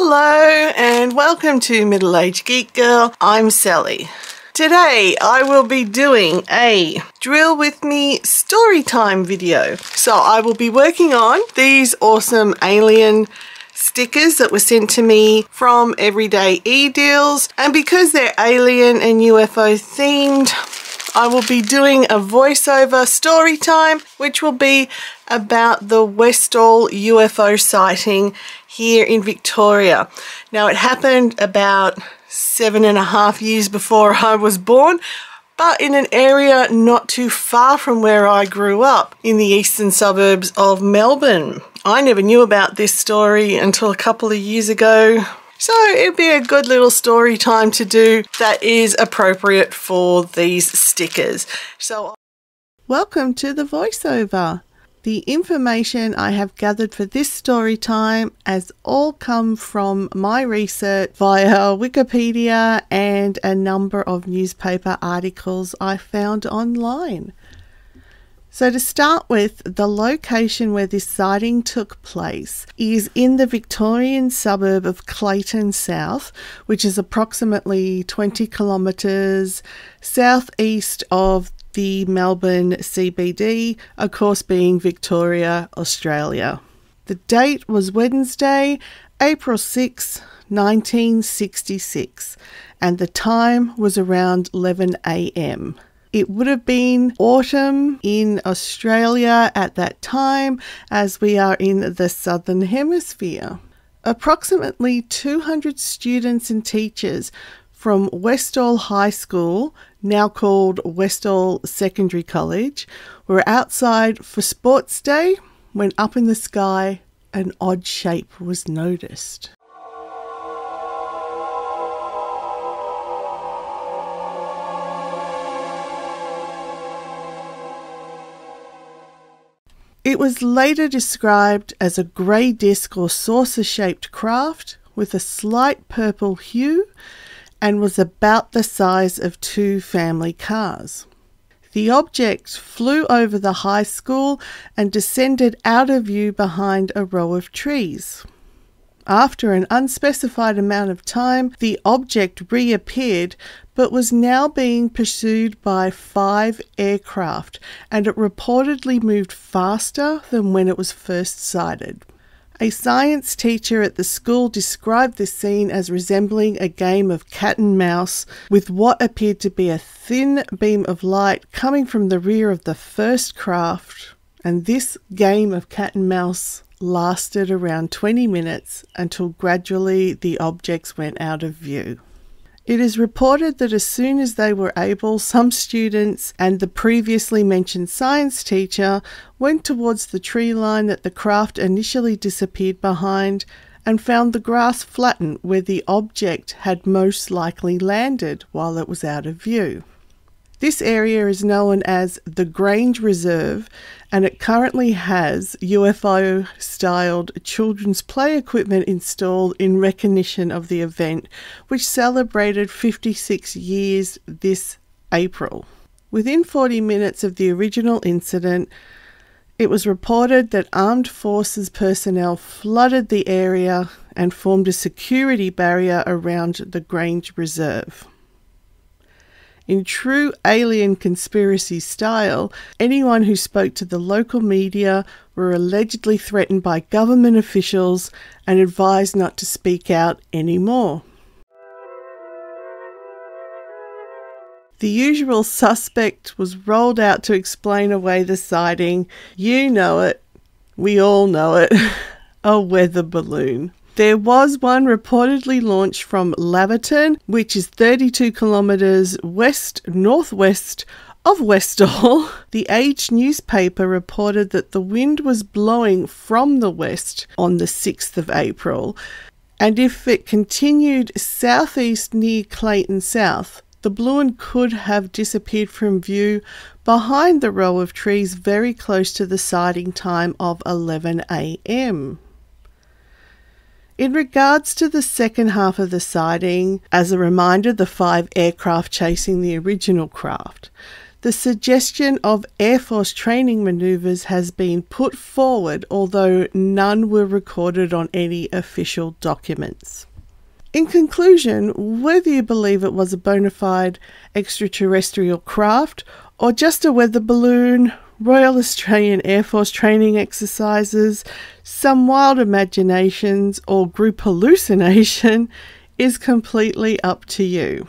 Hello and welcome to Middle-Aged Geek Girl. I'm Sally. Today I will be doing a Drill With Me story time video. So I will be working on these awesome alien stickers that were sent to me from Everydayedeals, and because they're alien and UFO themed, I will be doing a voiceover story time, which will be about the Westall UFO sighting here in Victoria. Now, it happened about 7.5 years before I was born, but in an area not too far from where I grew up, in the eastern suburbs of Melbourne. I never knew about this story until a couple of years ago. So it'd be a good little story time to do that is appropriate for these stickers. So welcome to the voiceover. The information I have gathered for this story time has all come from my research via Wikipedia and a number of newspaper articles I found online. So to start with, the location where this sighting took place is in the Victorian suburb of Clayton South, which is approximately 20 kilometres southeast of the Melbourne CBD, of course being Victoria, Australia. The date was Wednesday, April 6, 1966, and the time was around 11 a.m. It would have been autumn in Australia at that time, as we are in the Southern Hemisphere. Approximately 200 students and teachers from Westall High School, now called Westall Secondary College, were outside for sports day when up in the sky an odd shape was noticed. It was later described as a grey disc or saucer-shaped craft with a slight purple hue and was about the size of 2 family cars. The object flew over the high school and descended out of view behind a row of trees. After an unspecified amount of time, the object reappeared, but was now being pursued by 5 aircraft, and it reportedly moved faster than when it was first sighted. A science teacher at the school described this scene as resembling a game of cat and mouse, with what appeared to be a thin beam of light coming from the rear of the first craft, and this game of cat and mouse lasted around 20 minutes until gradually the objects went out of view. It is reported that as soon as they were able, some students and the previously mentioned science teacher went towards the tree line that the craft initially disappeared behind and found the grass flattened where the object had most likely landed while it was out of view. This area is known as the Grange Reserve, and it currently has UFO-styled children's play equipment installed in recognition of the event, which celebrated 56 years this April. Within 40 minutes of the original incident, it was reported that armed forces personnel flooded the area and formed a security barrier around the Grange Reserve. In true alien conspiracy style, anyone who spoke to the local media were allegedly threatened by government officials and advised not to speak out anymore. The usual suspect was rolled out to explain away the sighting. You know it, we all know it, a weather balloon. There was one reportedly launched from Laverton, which is 32 kilometres west-northwest of Westall. The Age newspaper reported that the wind was blowing from the west on the 6th of April, and if it continued southeast near Clayton South, the balloon could have disappeared from view behind the row of trees very close to the sighting time of 11 a.m. In regards to the second half of the sighting, as a reminder, the 5 aircraft chasing the original craft, The suggestion of Air Force training manoeuvres has been put forward, although none were recorded on any official documents. In conclusion, whether you believe it was a bona fide extraterrestrial craft or just a weather balloon, Royal Australian Air Force training exercises, some wild imaginations or group hallucination is completely up to you.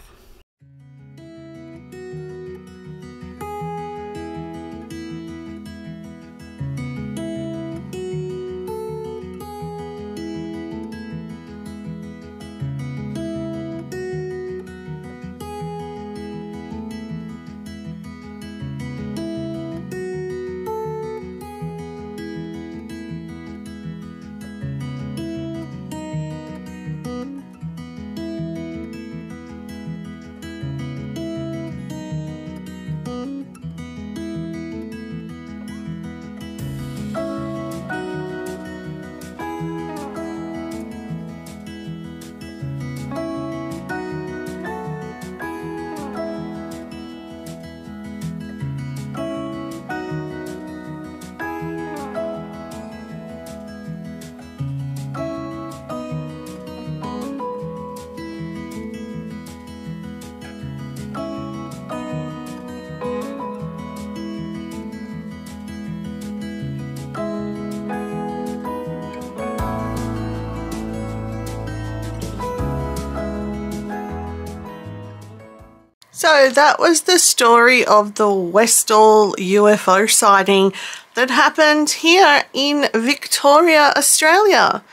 So that was the story of the Westall UFO sighting that happened here in Victoria, Australia.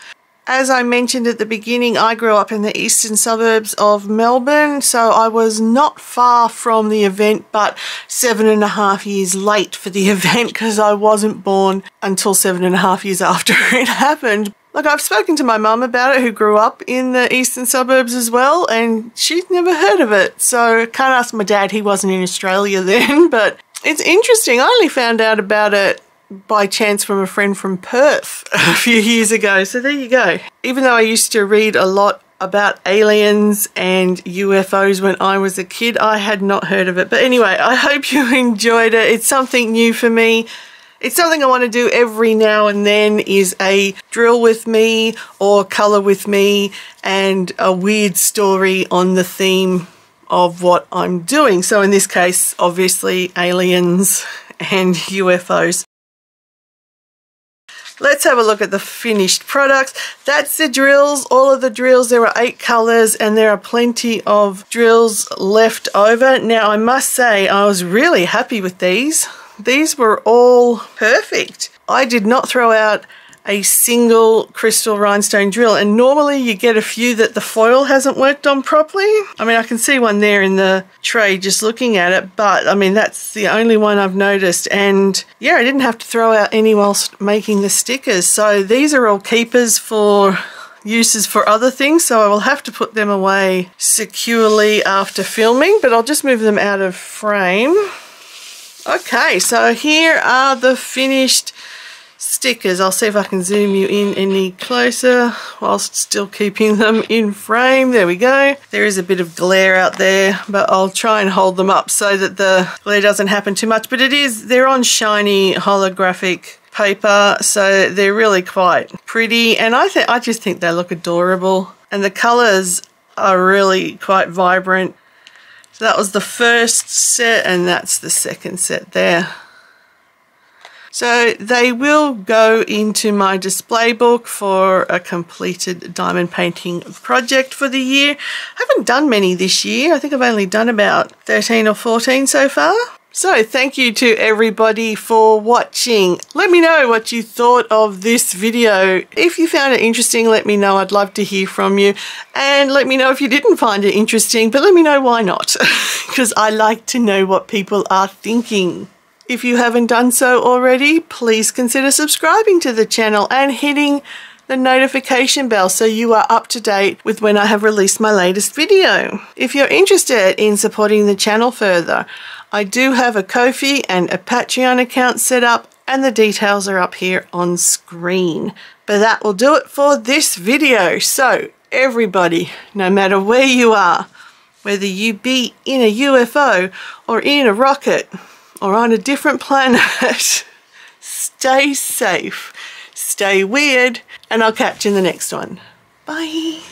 As I mentioned at the beginning, I grew up in the eastern suburbs of Melbourne, so I was not far from the event, but 7.5 years late for the event because I wasn't born until 7.5 years after it happened. Like, I've spoken to my mum about it, who grew up in the eastern suburbs as well, and she'd never heard of it. So can't ask my dad, he wasn't in Australia then, but it's interesting. I only found out about it by chance from a friend from Perth a few years ago. So there you go. Even though I used to read a lot about aliens and UFOs when I was a kid, I had not heard of it. But anyway, I hope you enjoyed it. It's something new for me. It's something I want to do every now and then, is a drill with me or colour with me and a weird story on the theme of what I'm doing. So in this case, obviously, aliens and UFOs. Let's have a look at the finished products. That's the drills, all of the drills. There are 8 colours and there are plenty of drills left over. Now, I must say I was really happy with these. These were all perfect. I did not throw out a single crystal rhinestone drill, and normally you get a few that the foil hasn't worked on properly. I mean, I can see one there in the tray just looking at it, but I mean, that's the only one I've noticed. And yeah, I didn't have to throw out any whilst making the stickers. So these are all keepers for uses for other things, so I will have to put them away securely after filming, but I'll just move them out of frame. Okay, so here are the finished stickers. I'll see if I can zoom you in any closer whilst still keeping them in frame. There we go. There is a bit of glare out there, but I'll try and hold them up so that the glare doesn't happen too much. But it is, they're on shiny holographic paper, so they're really quite pretty. And I just think they look adorable. And the colours are really quite vibrant. So that was the first set, and that's the second set there. So they will go into my display book for a completed diamond painting project for the year. I haven't done many this year. I think I've only done about 13 or 14 so far. So thank you to everybody for watching. Let me know what you thought of this video. If you found it interesting, let me know. I'd love to hear from you. And let me know if you didn't find it interesting, but let me know why not, because I like to know what people are thinking. If you haven't done so already, please consider subscribing to the channel and hitting the notification bell so you are up to date with when I have released my latest video. If you're interested in supporting the channel further, I do have a KoFi and a Patreon account set up, and the details are up here on screen. But that will do it for this video. So everybody, no matter where you are, whether you be in a UFO or in a rocket or on a different planet. Stay safe, stay weird, and I'll catch you in the next one. Bye.